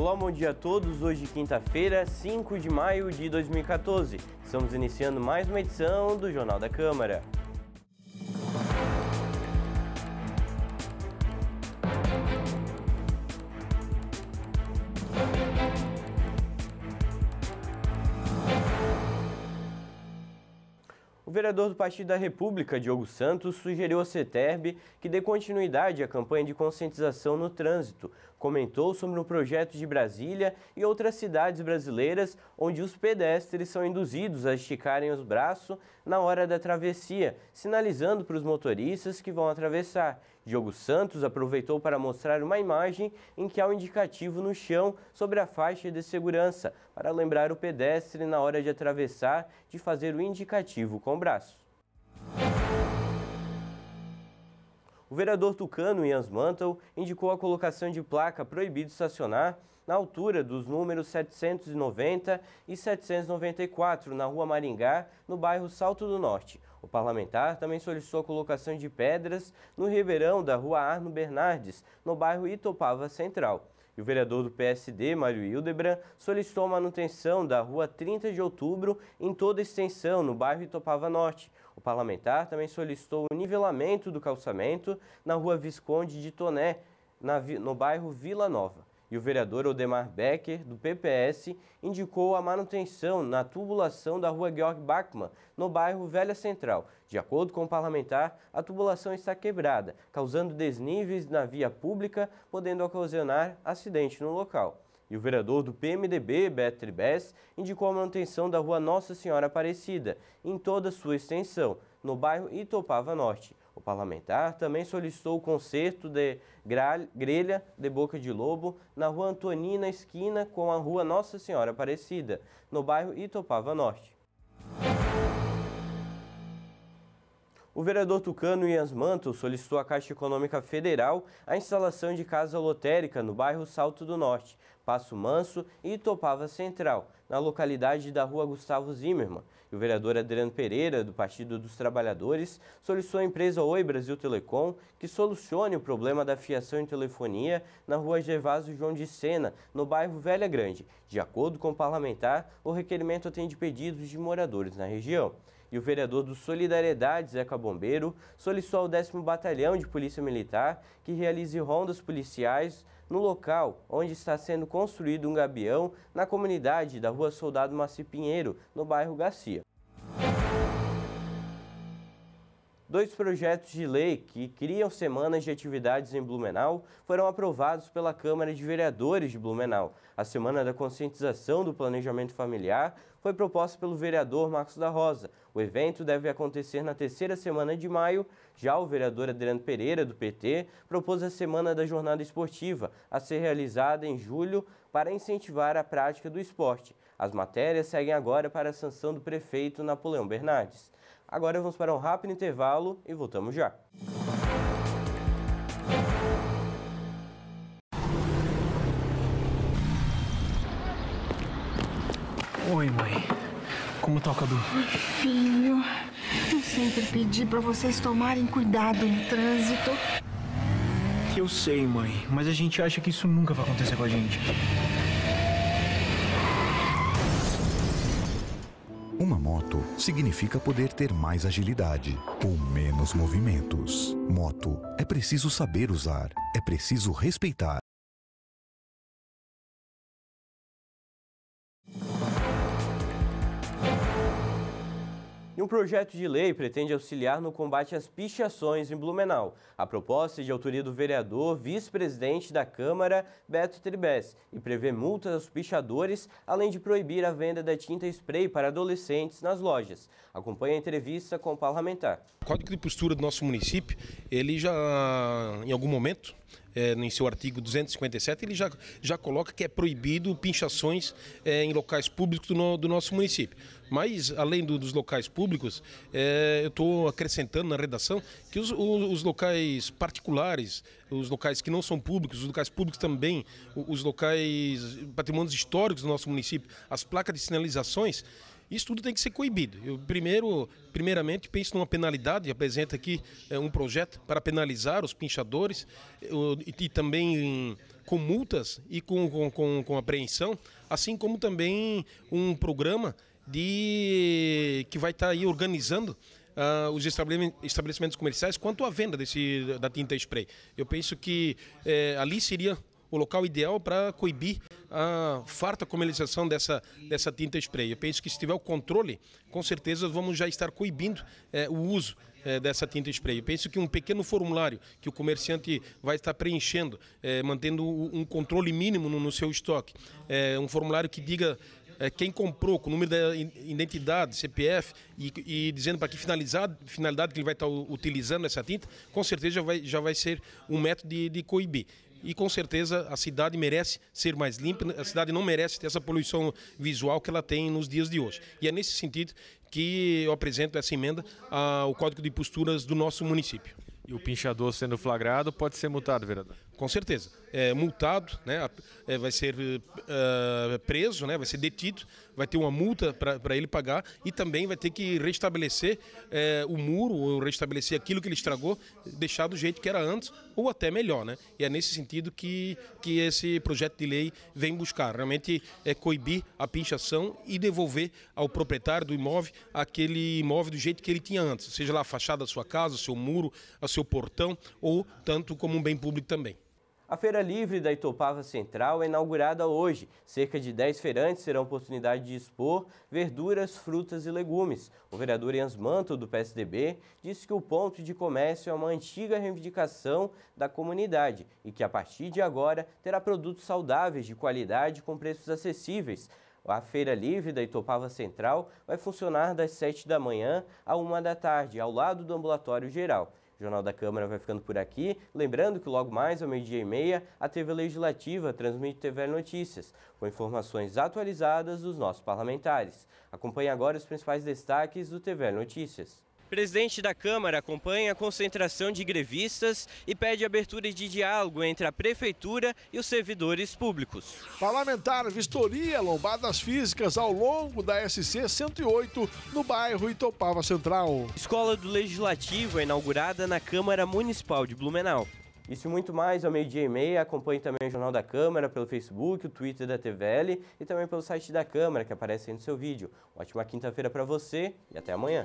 Olá, bom dia a todos. Hoje, quinta-feira, 5 de maio de 2014. Estamos iniciando mais uma edição do Jornal da Câmara. O vereador do Partido da República, Diogo Santos, sugeriu à SETERB que dê continuidade à campanha de conscientização no trânsito. Comentou sobre um projeto de Brasília e outras cidades brasileiras onde os pedestres são induzidos a esticarem os braços na hora da travessia, sinalizando para os motoristas que vão atravessar. Diogo Santos aproveitou para mostrar uma imagem em que há um indicativo no chão sobre a faixa de segurança, para lembrar o pedestre na hora de atravessar de fazer o indicativo com o braço. O vereador tucano Ians Mantel indicou a colocação de placa proibido estacionar na altura dos números 790 e 794 na Rua Maringá, no bairro Salto do Norte. O parlamentar também solicitou a colocação de pedras no ribeirão da Rua Adriano Bernardes, no bairro Itopava Central. E o vereador do PSD, Mário Hildebrand, solicitou a manutenção da Rua 30 de Outubro em toda a extensão, no bairro Itopava Norte. O parlamentar também solicitou o nivelamento do calçamento na Rua Visconde de Toné, no bairro Vila Nova. E o vereador Odemar Becker, do PPS, indicou a manutenção na tubulação da Rua Georg Bachmann, no bairro Velha Central. De acordo com o parlamentar, a tubulação está quebrada, causando desníveis na via pública, podendo ocasionar acidente no local. E o vereador do PMDB, Betri Bess, indicou a manutenção da Rua Nossa Senhora Aparecida, em toda sua extensão, no bairro Itopava Norte. O parlamentar também solicitou o conserto de grelha de Boca de Lobo na Rua Antonina Esquina com a Rua Nossa Senhora Aparecida, no bairro Itopava Norte. O vereador tucano Jens Mantel solicitou à Caixa Econômica Federal a instalação de casa lotérica no bairro Salto do Norte, Passo Manso e Itopava Central, na localidade da Rua Gustavo Zimmermann. E o vereador Adriano Pereira, do Partido dos Trabalhadores, solicitou à empresa Oi Brasil Telecom que solucione o problema da fiação em telefonia na Rua Gervásio João de Sena, no bairro Velha Grande. De acordo com o parlamentar, o requerimento atende pedidos de moradores na região. E o vereador do Solidariedade, Zeca Bombeiro, solicitou ao 10º Batalhão de Polícia Militar que realize rondas policiais no local onde está sendo construído um gabião na comunidade da Rua Soldado Maci Pinheiro, no bairro Garcia. Dois projetos de lei que criam semanas de atividades em Blumenau foram aprovados pela Câmara de Vereadores de Blumenau. A Semana da Conscientização do Planejamento Familiar foi proposta pelo vereador Marcos da Rosa. O evento deve acontecer na terceira semana de maio. Já o vereador Adriano Pereira, do PT, propôs a Semana da Jornada Esportiva, a ser realizada em julho para incentivar a prática do esporte. As matérias seguem agora para a sanção do prefeito Napoleão Bernardes. Agora vamos para um rápido intervalo e voltamos já. Oi, mãe. Como tá o Cadu? Ai, filho, eu sempre pedi pra vocês tomarem cuidado no trânsito. Eu sei, mãe, mas a gente acha que isso nunca vai acontecer com a gente. Uma moto significa poder ter mais agilidade ou menos movimentos. Moto é preciso saber usar, é preciso respeitar. E um projeto de lei pretende auxiliar no combate às pichações em Blumenau. A proposta é de autoria do vereador, vice-presidente da Câmara, Beto Tribes, e prevê multas aos pichadores, além de proibir a venda da tinta spray para adolescentes nas lojas. Acompanhe a entrevista com o parlamentar. O Código de Postura do nosso município, ele já, em algum momento, em seu artigo 257, ele já coloca que é proibido pichações em locais públicos do nosso município. Mas, além dos locais públicos, eu estou acrescentando na redação que os locais particulares, os locais que não são públicos, os locais públicos também, os locais patrimônios históricos do nosso município, as placas de sinalizações, Isso tudo tem que ser coibido. Eu primeiramente penso numa penalidade, apresento aqui um projeto para penalizar os pinchadores e também com multas e com apreensão, assim como também um programa que vai estar aí organizando os estabelecimentos comerciais quanto à venda da tinta spray. Eu penso que ali seria o local ideal para coibir a farta comercialização dessa tinta spray. Eu penso que se tiver o controle, com certeza vamos já estar coibindo o uso dessa tinta spray. Eu penso que um pequeno formulário que o comerciante vai estar preenchendo, mantendo um controle mínimo no seu estoque, um formulário que diga quem comprou, com o número da identidade, CPF, e dizendo para que finalidade que ele vai estar utilizando essa tinta, com certeza já vai ser um método de coibir. E com certeza a cidade merece ser mais limpa, a cidade não merece ter essa poluição visual que ela tem nos dias de hoje. E é nesse sentido que eu apresento essa emenda ao Código de Posturas do nosso município. E o pinchador sendo flagrado pode ser multado, vereador? Com certeza. É multado, né? Vai ser preso, né? Vai ser detido, vai ter uma multa para ele pagar e também vai ter que restabelecer o muro, ou restabelecer aquilo que ele estragou, deixar do jeito que era antes ou até melhor, né? E é nesse sentido que esse projeto de lei vem buscar. Realmente é coibir a pinchação e devolver ao proprietário do imóvel aquele imóvel do jeito que ele tinha antes, seja lá a fachada da sua casa, o seu muro, a seu portão ou tanto como um bem público também. A Feira Livre da Itopava Central é inaugurada hoje. Cerca de 10 feirantes terão a oportunidade de expor verduras, frutas e legumes. O vereador Ians Mantel, do PSDB, disse que o ponto de comércio é uma antiga reivindicação da comunidade e que a partir de agora terá produtos saudáveis de qualidade com preços acessíveis. A Feira Livre da Itopava Central vai funcionar das 7 da manhã à 1 da tarde, ao lado do Ambulatório Geral. O Jornal da Câmara vai ficando por aqui. Lembrando que logo mais, ao meio-dia e meia, a TV Legislativa transmite TV Notícias, com informações atualizadas dos nossos parlamentares. Acompanhe agora os principais destaques do TV Notícias. Presidente da Câmara acompanha a concentração de grevistas e pede abertura de diálogo entre a Prefeitura e os servidores públicos. Parlamentar vistoria lombadas físicas ao longo da SC-108 no bairro Itopava Central. Escola do Legislativo é inaugurada na Câmara Municipal de Blumenau. Isso e muito mais ao meio-dia e meia. Acompanhe também o Jornal da Câmara pelo Facebook, o Twitter da TVL e também pelo site da Câmara, que aparece aí no seu vídeo. Ótima quinta-feira para você e até amanhã.